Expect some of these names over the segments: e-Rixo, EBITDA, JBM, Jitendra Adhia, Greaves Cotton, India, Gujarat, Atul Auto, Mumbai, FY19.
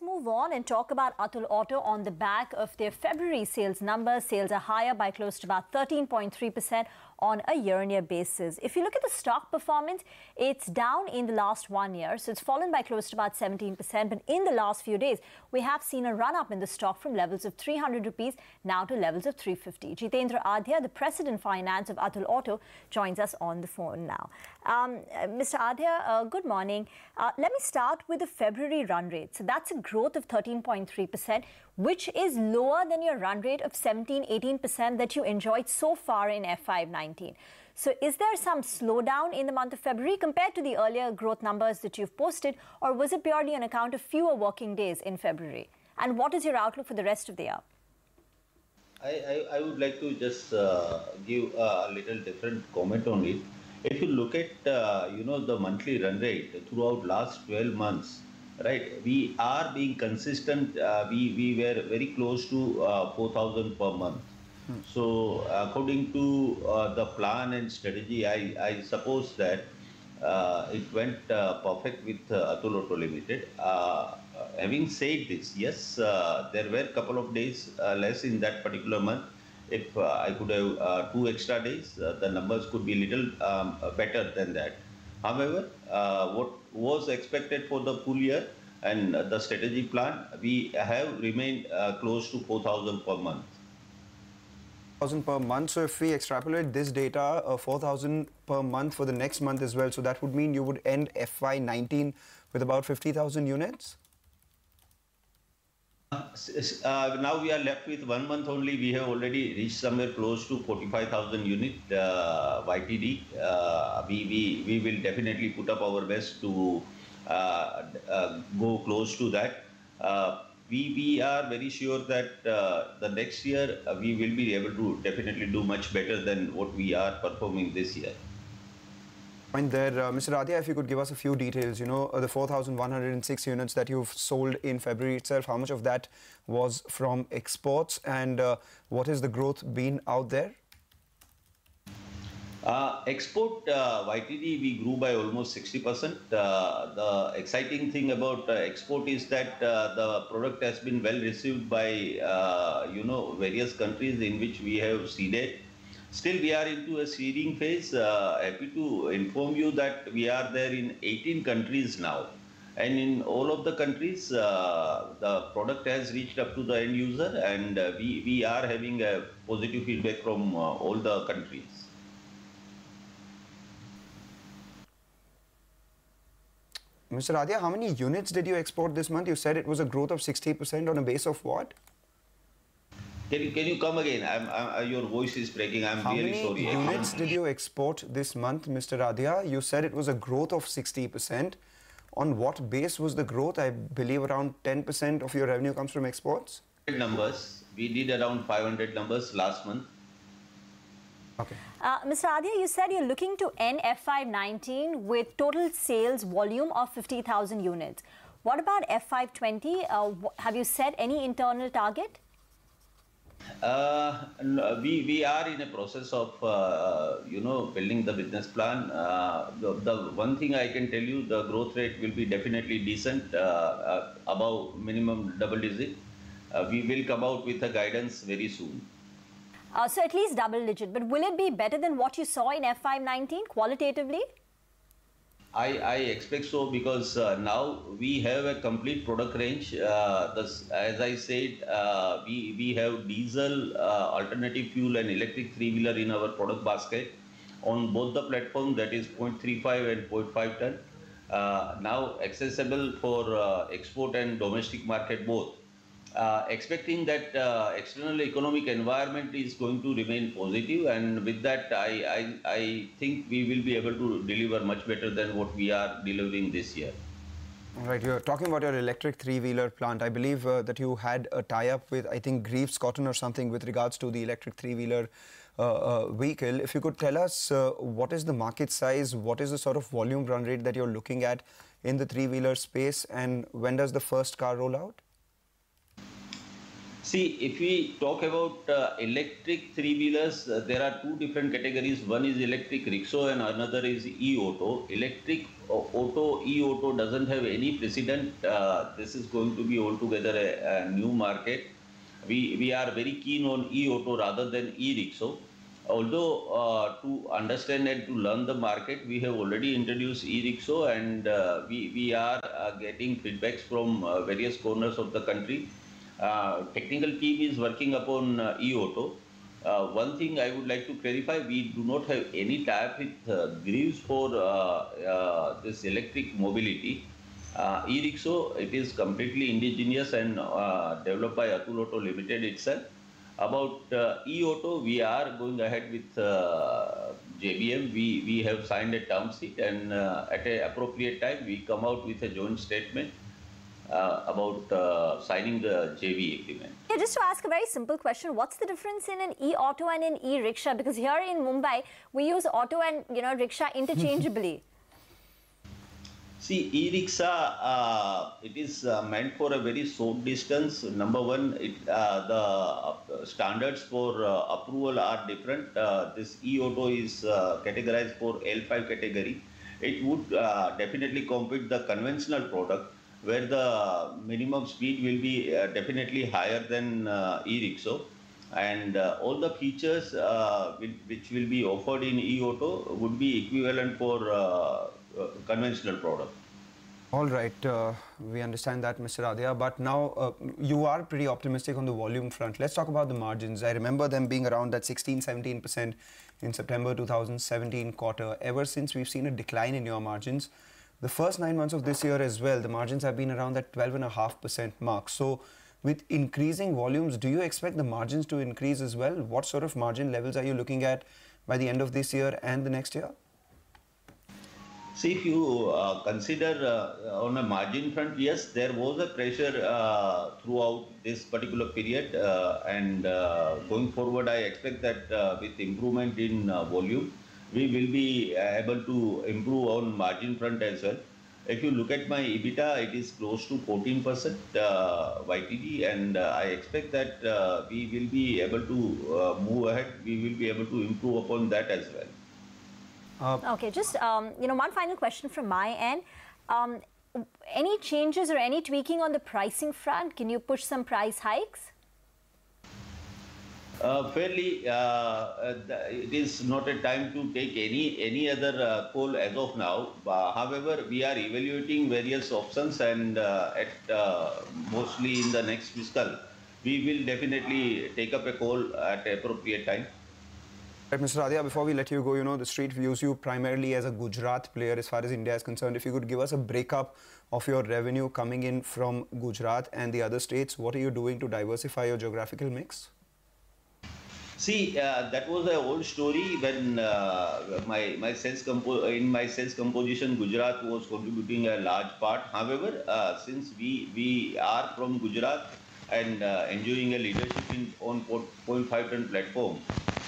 Let's move on and talk about Atul Auto. On the back of their February sales numbers, sales are higher by close to about 13.3% on a year-on-year basis. If you look at the stock performance, it's down in the last 1 year, so it's fallen by close to about 17%. But in the last few days, we have seen a run-up in the stock from levels of 300 rupees now to levels of 350. Jitendra Adhia, the President Finance of Atul Auto, joins us on the phone now. Mr. Adhia, good morning. Let me start with the February run rate. So that's a growth of 13.3%, which is lower than your run rate of 17–18% that you enjoyed so far in FY19. So is there some slowdown in the month of February compared to the earlier growth numbers that you've posted, or was it purely on account of fewer working days in February? And what is your outlook for the rest of the year? I would like to just give a little different comment on it. If you look at the monthly run rate throughout last 12 months, right, we are being consistent. We were very close to 4,000 per month. So according to the plan and strategy, I suppose that it went perfect with Atul Auto Limited. Having said this, yes, there were a couple of days less in that particular month. If I could have 2 extra days, the numbers could be a little better than that. However, what was expected for the full year and the strategy plan, we have remained close to 4,000 per month. 4,000 per month. So if we extrapolate this data, 4,000 per month for the next month as well. So that would mean you would end FY19 with about 50,000 units? Now we are left with 1 month only. We have already reached somewhere close to 45,000 unit YTD. We will definitely put up our best to go close to that. We are very sure that the next year we will be able to definitely do much better than what we are performing this year. Point there, Mr. Adhia, if you could give us a few details, the 4,106 units that you've sold in February itself, how much of that was from exports, and what has the growth been out there? Export YTD, we grew by almost 60%. The exciting thing about export is that the product has been well received by, various countries in which we have seeded. Still, we are into a seeding phase. Happy to inform you that we are there in 18 countries now. And in all of the countries, the product has reached up to the end user, and we are having a positive feedback from all the countries. Mr. Adhia, how many units did you export this month? You said it was a growth of 60% on a base of what? Can you come again? Your voice is breaking. I'm really sorry. How many units did you export this month, Mr. Adhia? You said it was a growth of 60%. On what base was the growth? I believe around 10% of your revenue comes from exports. Numbers. We did around 500 numbers last month. Okay. Mr. Adhia, you said you're looking to end FY19 with total sales volume of 50,000 units. What about FY20? Have you set any internal target? We are in a process of building the business plan. The one thing I can tell you, the growth rate will be definitely decent, above minimum double digit. We will come out with a guidance very soon. So at least double digit, but will it be better than what you saw in FY19 qualitatively? I expect so, because now we have a complete product range. As I said, we have diesel, alternative fuel and electric 3-wheeler in our product basket on both the platform, that is 0.35 and 0.5 ton. Now accessible for export and domestic market both. Expecting that external economic environment is going to remain positive, and with that I think we will be able to deliver much better than what we are delivering this year. All right, you're talking about your electric 3-wheeler plant. I believe that you had a tie-up with, I think, Greaves Cotton or something with regards to the electric 3-wheeler vehicle. If you could tell us what is the market size, what is the sort of volume run rate that you're looking at in the 3-wheeler space, and when does the first car roll out? See, if we talk about electric three-wheelers, there are two different categories. One is electric Rixo and another is e-Auto. Electric Auto, e-Auto doesn't have any precedent. This is going to be altogether a new market. We are very keen on e-Auto rather than e-Rixo. Although to understand and to learn the market, we have already introduced e-Rixo, and we are getting feedbacks from various corners of the country. Technical team is working upon e-Auto. One thing I would like to clarify, we do not have any tie-up with Greaves for this electric mobility. e-Rixo, it is completely indigenous and developed by Atul Auto Limited itself. About e-Auto, we are going ahead with JBM. We have signed a term sheet, and at an appropriate time, we come out with a joint statement about signing the JV agreement. Yeah, just to ask a very simple question, what's the difference in an e-Auto and an e-Rickshaw? Because here in Mumbai, we use auto and, you know, rickshaw interchangeably. See, e-Rickshaw, it is meant for a very short distance. Number one, the standards for approval are different. This e-Auto is categorized for L5 category. It would definitely compete the conventional product, where the minimum speed will be definitely higher than e-Rixo, and all the features which will be offered in e-Auto would be equivalent for conventional product. All right, we understand that, Mr. Adhia, but now you are pretty optimistic on the volume front. Let's talk about the margins. I remember them being around that 16–17% in September 2017 quarter. Ever since, we've seen a decline in your margins. The first 9 months of this year as well, the margins have been around that 12.5% mark. So with increasing volumes, do you expect the margins to increase as well? What sort of margin levels are you looking at by the end of this year and the next year? See, if you consider on a margin front, yes, there was a pressure throughout this particular period. And going forward, I expect that with improvement in volume, we will be able to improve on margin front as well. If you look at my EBITDA, it is close to 14% YTD, and I expect that we will be able to move ahead. We will be able to improve upon that as well. Okay, just you know, one final question from my end. Any changes or any tweaking on the pricing front? Can you push some price hikes? Fairly, it is not a time to take any other call as of now. However, we are evaluating various options, and at mostly in the next fiscal, we will definitely take up a call at appropriate time. Right, Mr. Adhia, before we let you go, you know, the street views you primarily as a Gujarat player as far as India is concerned. If you could give us a breakup of your revenue coming in from Gujarat and the other states, what are you doing to diversify your geographical mix? See, that was an old story when in my sales composition, Gujarat was contributing a large part. However, since we are from Gujarat and enjoying a leadership on 0.5-ton platform,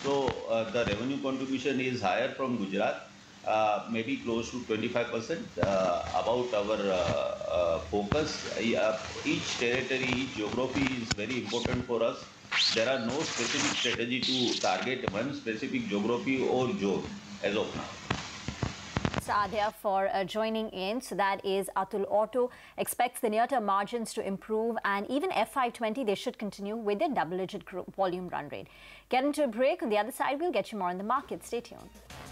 so the revenue contribution is higher from Gujarat, maybe close to 25%. About our focus, each territory, each geography is very important for us. There are no specific strategy to target one specific geography or zone as of now. Adhia, for joining in. So that is Atul Auto. Expects the near-term margins to improve, and even FY20, they should continue with their double-digit volume run rate. Get into a break. On the other side, we'll get you more on the market. Stay tuned.